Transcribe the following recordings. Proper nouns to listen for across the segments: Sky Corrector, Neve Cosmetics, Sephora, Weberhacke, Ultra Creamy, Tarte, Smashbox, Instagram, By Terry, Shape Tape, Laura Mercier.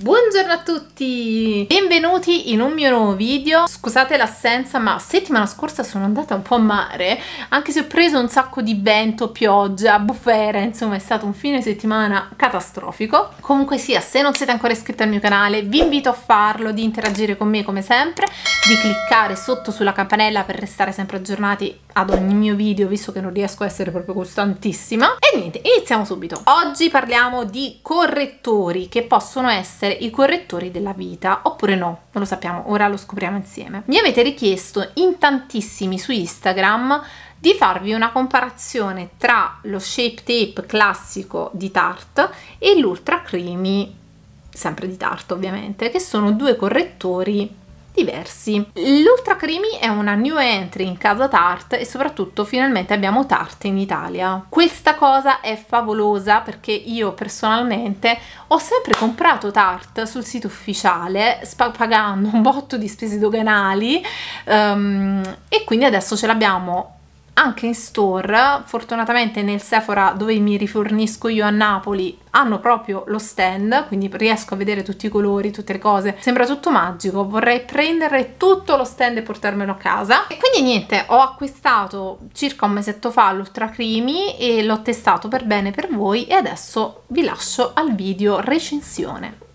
Buongiorno a tutti, benvenuti in un mio nuovo video. Scusate l'assenza, ma settimana scorsa sono andata un po' a mare, anche se ho preso un sacco di vento, pioggia, bufera, insomma è stato un fine settimana catastrofico. Comunque sia, se non siete ancora iscritti al mio canale vi invito a farlo, di interagire con me come sempre, di cliccare sotto sulla campanella per restare sempre aggiornati ad ogni mio video, visto che non riesco a essere proprio costantissima. E niente, iniziamo subito. Oggi parliamo di correttori, che possono essere i correttori della vita oppure no, non lo sappiamo, ora lo scopriamo insieme. Mi avete richiesto in tantissimi su Instagram di farvi una comparazione tra lo Shape Tape classico di Tarte e l'Ultra Creamy, sempre di Tarte ovviamente, che sono due correttori diversi. L'Ultra Creamy è una new entry in casa Tarte e soprattutto finalmente abbiamo Tarte in Italia. Questa cosa è favolosa perché io personalmente ho sempre comprato Tarte sul sito ufficiale pagando un botto di spese doganali e quindi adesso ce l'abbiamo anche in store. Fortunatamente nel Sephora, dove mi rifornisco io a Napoli, hanno proprio lo stand, quindi riesco a vedere tutti i colori, tutte le cose, sembra tutto magico. Vorrei prendere tutto lo stand e portarmelo a casa. E quindi niente, ho acquistato circa un mesetto fa l'Ultra Creamy e l'ho testato per bene per voi e adesso vi lascio al video recensione.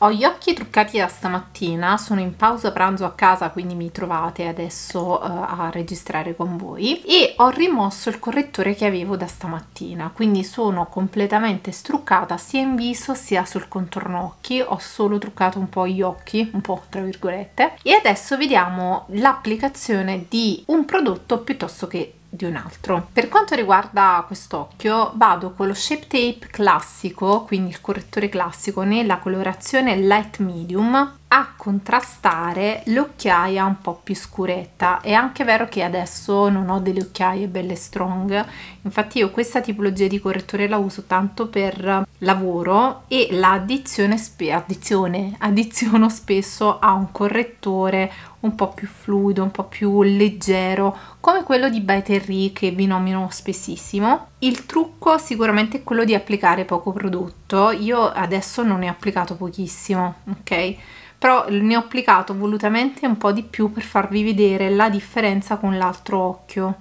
Ho gli occhi truccati da stamattina, sono in pausa pranzo a casa, quindi mi trovate adesso a registrare con voi, e ho rimosso il correttore che avevo da stamattina, quindi sono completamente struccata sia in viso sia sul contorno occhi. Ho solo truccato un po' gli occhi, un po' tra virgolette, e adesso vediamo l'applicazione di un prodotto piuttosto che di un altro. Per quanto riguarda quest'occhio vado con lo Shape Tape classico, quindi il correttore classico, nella colorazione light medium a contrastare l'occhiaia un po' più scuretta. È anche vero che adesso non ho delle occhiaie belle strong, infatti io questa tipologia di correttore la uso tanto per lavoro e la addiziono spesso a un correttore un po' più fluido, un po' più leggero, come quello di By Terry che vi nomino spessissimo. Il trucco sicuramente è quello di applicare poco prodotto. Io adesso non ne ho applicato pochissimo, ok? Però ne ho applicato volutamente un po' di più per farvi vedere la differenza con l'altro occhio.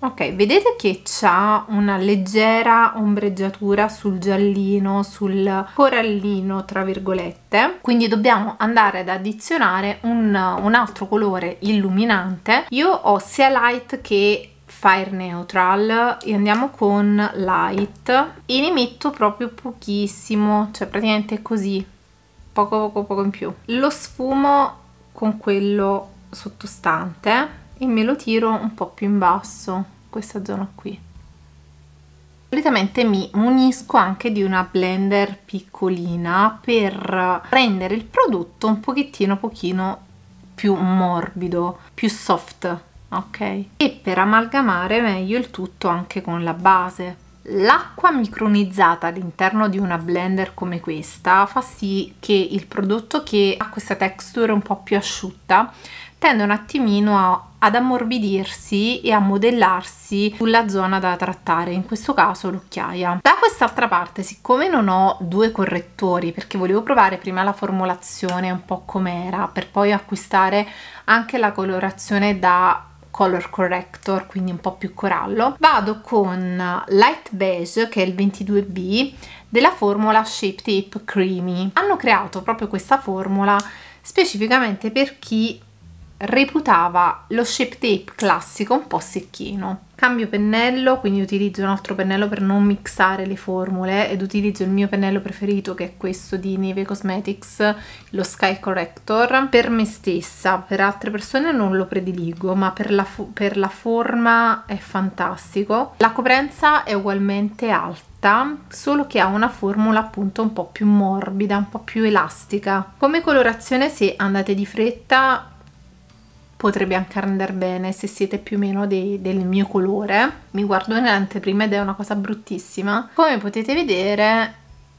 Ok, vedete che c'ha una leggera ombreggiatura sul giallino, sul corallino tra virgolette, quindi dobbiamo andare ad addizionare un altro colore illuminante. Io ho sia light che fire neutral e andiamo con light e ne metto proprio pochissimo, cioè praticamente così, poco in più. Lo sfumo con quello sottostante e me lo tiro un po' più in basso, questa zona qui. Solitamente mi unisco anche di una blender piccolina per rendere il prodotto un pochino più morbido, più soft, ok? E per amalgamare meglio il tutto anche con la base. L'acqua micronizzata all'interno di una blender come questa fa sì che il prodotto, che ha questa texture un po' più asciutta, tende un attimino ad ammorbidirsi e a modellarsi sulla zona da trattare, in questo caso l'occhiaia. Da quest'altra parte, siccome non ho due correttori, perché volevo provare prima la formulazione un po' com'era per poi acquistare anche la colorazione da color corrector, quindi un po' più corallo, vado con light beige, che è il 22B della formula Shape Tape Creamy. Hanno creato proprio questa formula specificamente per chi reputava lo Shape Tape classico un po' secchino. Cambio pennello, quindi utilizzo un altro pennello per non mixare le formule, ed utilizzo il mio pennello preferito, che è questo di Neve Cosmetics, lo Sky Corrector. Per me stessa, per altre persone non lo prediligo, ma per la forma è fantastico. La coprenza è ugualmente alta, solo che ha una formula appunto un po' più morbida, un po' più elastica. Come colorazione, se andate di fretta, potrebbe anche andare bene se siete più o meno del mio colore. Mi guardo nell'anteprima ed è una cosa bruttissima. Come potete vedere,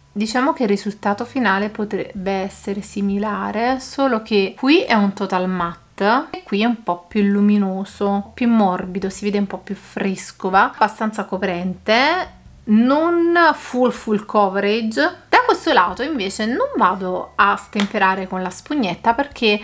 diciamo che il risultato finale potrebbe essere similare, solo che qui è un total matte e qui è un po' più luminoso, più morbido, si vede un po' più fresco, va abbastanza coprente. non full coverage. Da questo lato invece non vado a stemperare con la spugnetta, perché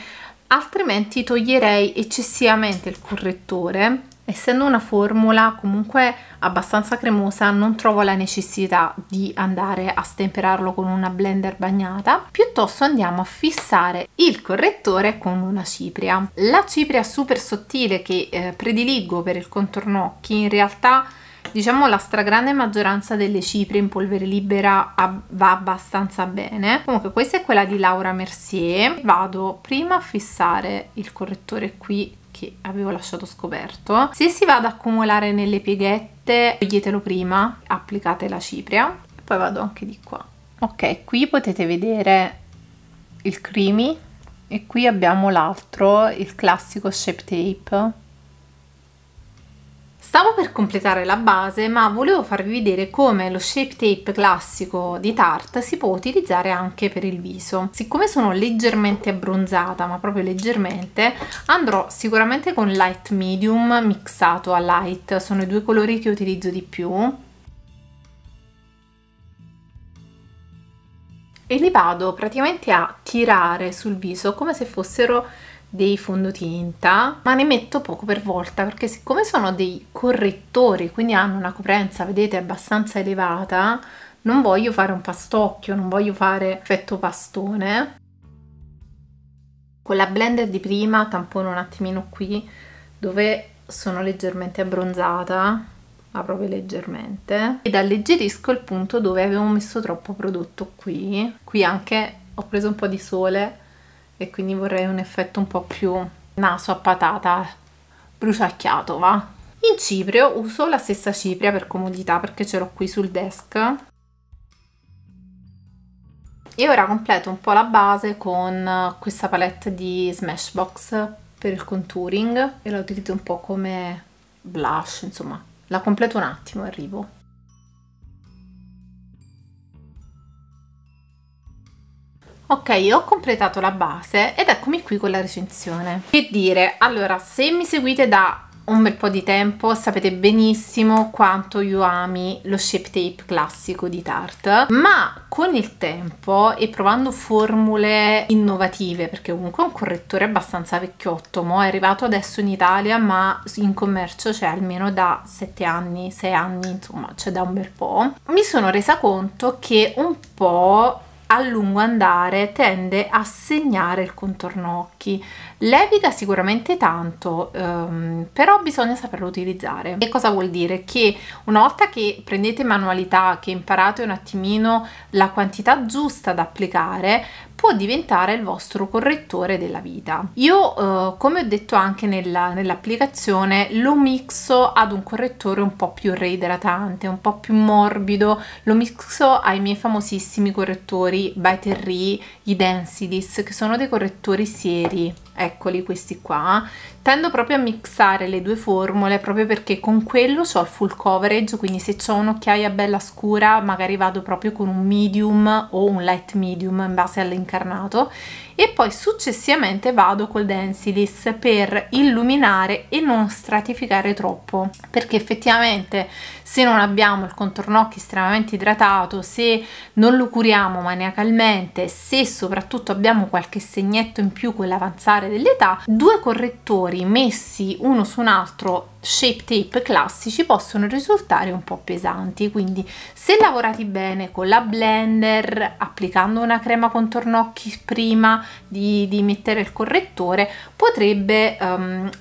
altrimenti toglierei eccessivamente il correttore. Essendo una formula comunque abbastanza cremosa, non trovo la necessità di andare a stemperarlo con una blender bagnata. Piuttosto andiamo a fissare il correttore con una cipria. La cipria super sottile che prediligo per il contorno occhi, in realtà diciamo la stragrande maggioranza delle ciprie in polvere libera va abbastanza bene. Comunque questa è quella di Laura Mercier. Vado prima a fissare il correttore qui, che avevo lasciato scoperto. Se si va ad accumulare nelle pieghette, toglietelo prima, applicate la cipria. E poi vado anche di qua. Ok, qui potete vedere il creamy e qui abbiamo l'altro, il classico Shape Tape. Stavo per completare la base, ma volevo farvi vedere come lo Shape Tape classico di Tarte si può utilizzare anche per il viso. Siccome sono leggermente abbronzata, ma proprio leggermente, andrò sicuramente con light medium mixato a light, sono i due colori che utilizzo di più. E li vado praticamente a tirare sul viso come se fossero dei fondotinta, ma ne metto poco per volta, perché siccome sono dei correttori, quindi hanno una coprenza, vedete, abbastanza elevata, non voglio fare un pastocchio, non voglio fare effetto pastone. Con la blender di prima tampono un attimino qui dove sono leggermente abbronzata, ma proprio leggermente, ed alleggerisco il punto dove avevo messo troppo prodotto qui. Qui anche ho preso un po' di sole e quindi vorrei un effetto un po' più naso a patata, bruciacchiato, va? In ciprio uso la stessa cipria per comodità, perché ce l'ho qui sul desk. E ora completo un po' la base con questa palette di Smashbox per il contouring e la utilizzo un po' come blush, insomma, la completo un attimo e arrivo. Ok, ho completato la base ed eccomi qui con la recensione. Che dire, allora, se mi seguite da un bel po' di tempo sapete benissimo quanto io ami lo Shape Tape classico di Tarte, ma con il tempo e provando formule innovative, perché comunque è un correttore abbastanza vecchiotto, mo è arrivato adesso in Italia, ma in commercio c'è almeno da 7 anni, 6 anni, insomma c'è da un bel po', mi sono resa conto che un po' a lungo andare tende a segnare il contorno occhi. Leviga sicuramente tanto, però bisogna saperlo utilizzare. Che cosa vuol dire? Che una volta che prendete manualità, che imparate un attimino la quantità giusta da applicare, può diventare il vostro correttore della vita. Io come ho detto anche nell'applicazione, lo mixo ad un correttore un po' più reidratante, un po' più morbido, lo mixo ai miei famosissimi correttori By Terry, i Density, che sono dei correttori seri, eccoli questi qua. Tendo proprio a mixare le due formule proprio perché con quello ho il full coverage, quindi se ho un'occhiaia bella scura magari vado proprio con un medium o un light medium in base all'incarnato, e poi successivamente vado col Density per illuminare e non stratificare troppo, perché effettivamente se non abbiamo il contorno occhi estremamente idratato, se non lo curiamo maniacalmente, se soprattutto abbiamo qualche segnetto in più con l'avanzare dell'età, due correttori messi uno su un altro Shape Tape classici possono risultare un po' pesanti. Quindi se lavorati bene con la blender, applicando una crema contorno occhi prima di mettere il correttore, potrebbe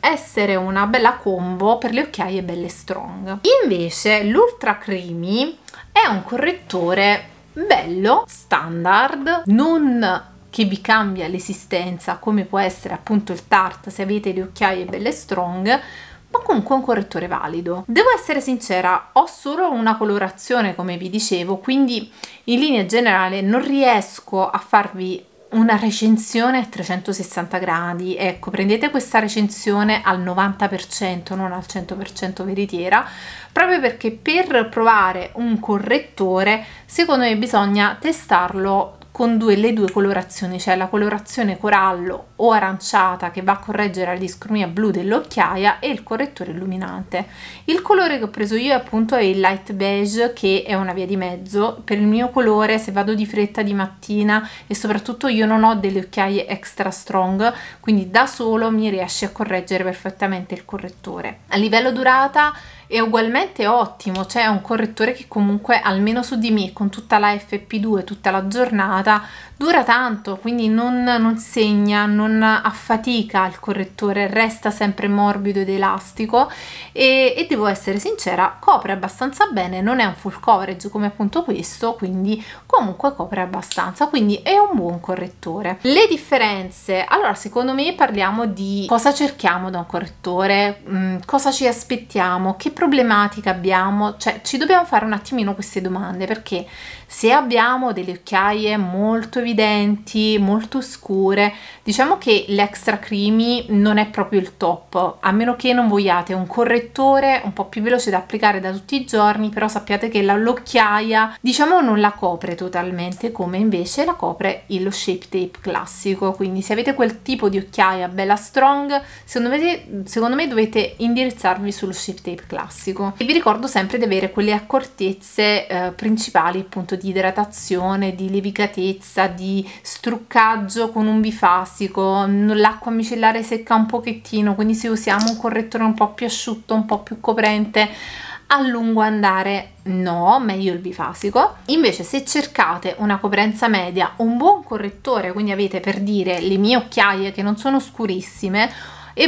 essere una bella combo per le occhiaie belle strong. Invece l'Ultra Creamy è un correttore bello, standard, non che vi cambia l'esistenza come può essere appunto il Tarte se avete le occhiaie belle strong, ma comunque un correttore valido. Devo essere sincera, ho solo una colorazione come vi dicevo, quindi in linea generale non riesco a farvi una recensione a 360 gradi, ecco, prendete questa recensione al 90%, non al 100% veritiera, proprio perché per provare un correttore secondo me bisogna testarlo con le due colorazioni, cioè la colorazione corallo o aranciata che va a correggere la discromia blu dell'occhiaia e il correttore illuminante. Il colore che ho preso io appunto è il light beige, che è una via di mezzo. Per il mio colore, se vado di fretta di mattina e soprattutto io non ho delle occhiaie extra strong, quindi da solo mi riesce a correggere perfettamente il correttore. A livello durata è ugualmente ottimo, cioè è un correttore che comunque almeno su di me con tutta la FP2 tutta la giornata dura tanto, quindi non segna, non affatica il correttore, resta sempre morbido ed elastico e devo essere sincera, copre abbastanza bene, non è un full coverage come appunto questo, quindi comunque copre abbastanza, quindi è un buon correttore. Le differenze, allora secondo me parliamo di cosa cerchiamo da un correttore, cosa ci aspettiamo, che problematica abbiamo, cioè ci dobbiamo fare un attimino queste domande, perché se abbiamo delle occhiaie molto evidenti, molto scure, diciamo che l'Extra Creamy non è proprio il top, a meno che non vogliate un correttore un po' più veloce da applicare da tutti i giorni, però sappiate che l'occhiaia diciamo non la copre totalmente, come invece la copre lo Shape Tape classico. Quindi se avete quel tipo di occhiaia bella strong, secondo me dovete indirizzarvi sullo Shape Tape classico. E vi ricordo sempre di avere quelle accortezze principali appunto di idratazione, di levicatezza, di struccaggio con un bifasico, l'acqua micellare secca un pochettino, quindi se usiamo un correttore un po' più asciutto, un po' più coprente, a lungo andare no, meglio il bifasico. Invece se cercate una coprenza media, un buon correttore, quindi avete per dire le mie occhiaie che non sono scurissime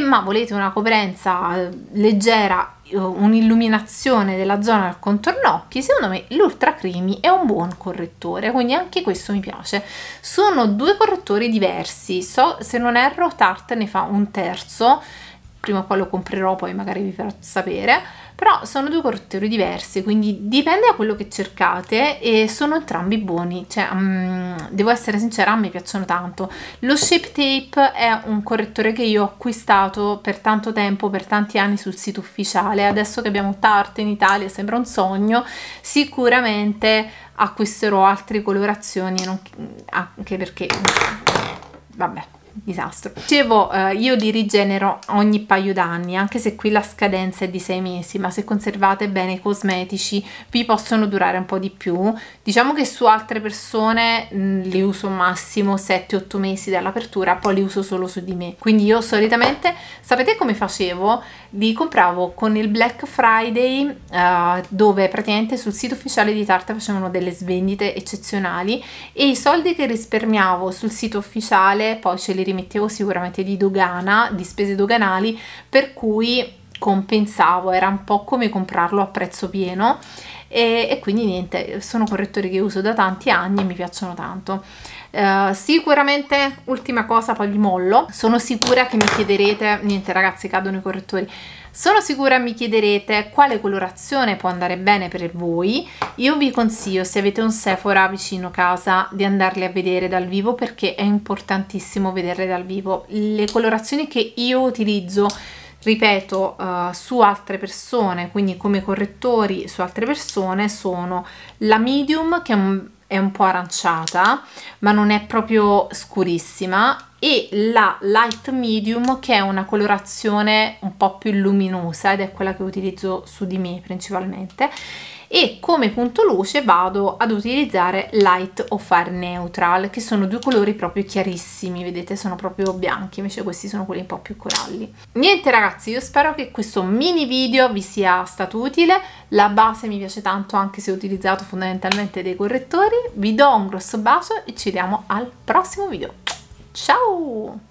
ma volete una coprenza leggera, un'illuminazione della zona del contorno occhi, secondo me l'Ultra Creamy è un buon correttore, quindi anche questo mi piace. Sono due correttori diversi, se non erro Tarte ne fa un terzo, prima o poi lo comprerò, poi magari vi farò sapere, però sono due correttori diversi, quindi dipende da quello che cercate e sono entrambi buoni, cioè devo essere sincera, a me piacciono tanto. Lo Shape Tape è un correttore che io ho acquistato per tanto tempo, per tanti anni sul sito ufficiale, adesso che abbiamo Tarte in Italia sembra un sogno, sicuramente acquisterò altre colorazioni, anche perché vabbè, disastro. Dicevo, io li rigenero ogni paio d'anni, anche se qui la scadenza è di 6 mesi, ma se conservate bene i cosmetici vi possono durare un po' di più. Diciamo che su altre persone li uso massimo 7-8 mesi dall'apertura, poi li uso solo su di me. Quindi io solitamente, sapete come facevo? Li compravo con il Black Friday, dove praticamente sul sito ufficiale di Tarte facevano delle svendite eccezionali e i soldi che risparmiavo sul sito ufficiale poi ce li rimettevo sicuramente di dogana, di spese doganali, per cui compensavo, era un po' come comprarlo a prezzo pieno e quindi niente, sono correttori che uso da tanti anni e mi piacciono tanto. Sicuramente, ultima cosa, poi vi mollo, sono sicura che mi chiederete, niente ragazzi cadono i correttori, sono sicura mi chiederete quale colorazione può andare bene per voi. Io vi consiglio, se avete un Sephora vicino casa, di andarli a vedere dal vivo, perché è importantissimo vederle dal vivo. Le colorazioni che io utilizzo, ripeto, su altre persone, quindi come correttori su altre persone, sono la medium, che è un po' aranciata ma non è proprio scurissima, e la light medium, che è una colorazione un po' più luminosa ed è quella che utilizzo su di me principalmente. E come punto luce vado ad utilizzare light o far neutral, che sono due colori proprio chiarissimi, vedete, sono proprio bianchi, invece questi sono quelli un po' più coralli. Niente ragazzi, io spero che questo mini video vi sia stato utile. La base mi piace tanto, anche se ho utilizzato fondamentalmente dei correttori. Vi do un grosso bacio e ci vediamo al prossimo video. Ciao!